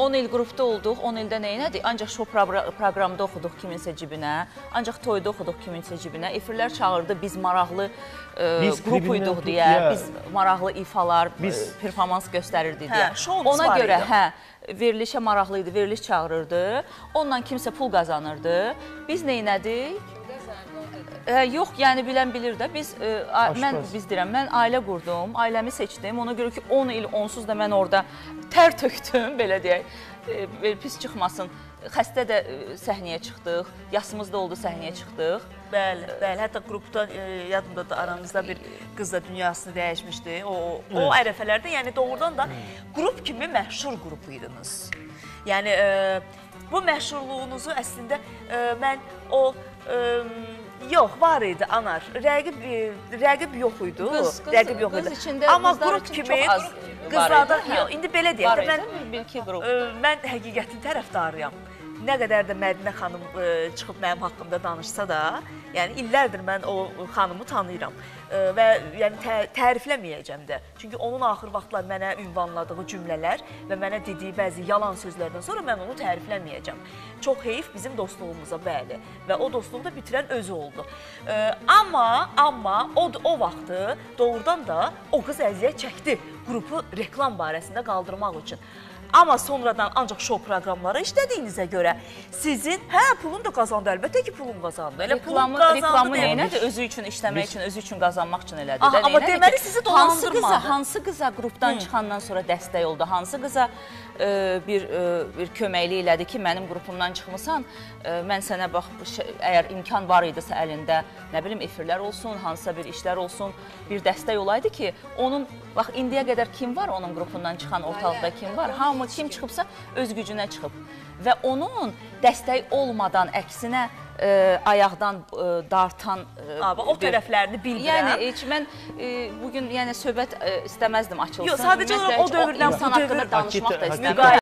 10 il qrupda olduq, 10 ildə nə elədik? Ancaq şou proqramda oxuduq kiminsə cibinə, ancaq toyda oxuduq kiminsə cibinə. Efirlər çağırdı, biz maraqlı qrup uyduq deyə, biz maraqlı ifalar, performans göstərirdi deyə. Ona görə, hə. Verilişə maraqlıydı, veriliş çağırırdı. Ondan kimsə pul qazanırdı. Biz nə elədik? Yox, yəni bilən bilir də. Biz deyirəm, mən ailə qurdum, ailəmi seçdim. Ona görə ki, 10 il onsuz da mən orada tər tökdüm, belə deyək. Pis çıxmasın. Xəstə də səhniyə çıxdıq, yasımız da oldu səhniyə çıxdıq. Bəli, bəli. Hətta qrupda, yadımda da aramızda bir qız da dünyasını dəyişmişdi. O ərəfələrdə, yəni doğrudan da qrup kimi məşhur qrupuydunuz. Yəni, bu məşhurluğunuzu əslində mən o... Yox, var idi, anar. Rəqib yox idi. Rəqib yox idi. Amma qrup kimi qızlardan... İndi belə deyək, mən həqiqətin tərəfdarıyam. Nə qədər də Mədinə xanım çıxıb mənim haqqımda danışsa da, yəni illərdir mən o xanımı tanıyıram və tərifləməyəcəm də. Çünki onun axır vaxtlar mənə ünvanladığı cümlələr və mənə dediyi bəzi yalan sözlərdən sonra mən onu tərifləməyəcəm. Çox heyif bizim dostluğumuza, bəli. Və o dostluğu da bitirən özü oldu. Amma o vaxtı doğrudan da o qız əziyyət çəkdi qrupu reklam barəsində qaldırmaq üçün. Amma sonradan ancaq şov proqramları işlədiyinizə görə sizin, hə, pulun da qazandı, əlbəttə ki, pulun qazandı. Reklamı nəyinədir? Özü üçün işləmək üçün, özü üçün qazanmaq üçün elədi. Amma deməli, sizi dolandırmadı. Hansı qıza qrupdan çıxandan sonra dəstək oldu? Hansı qıza bir köməkli elədi ki, mənim qrupumdan çıxmısan, mən sənə bax, əgər imkan var idisə əlində, nə bilim, efirlər olsun, hansısa bir işlər olsun, bir dəstək olaydı ki, onun, bax, indiyə qədər kim var onun qrupundan çıxan, ortalıqda kim var? Kim çıxıbsa öz gücünə çıxıb və onun dəstək olmadan əksinə ayaqdan dartan... O tərəflərini bildirəm. Yəni, mən bugün söhbət istəməzdim açılsın. Yox, sadəcə o dövrdən bu dövr haqqında danışmaq da istəmirəm.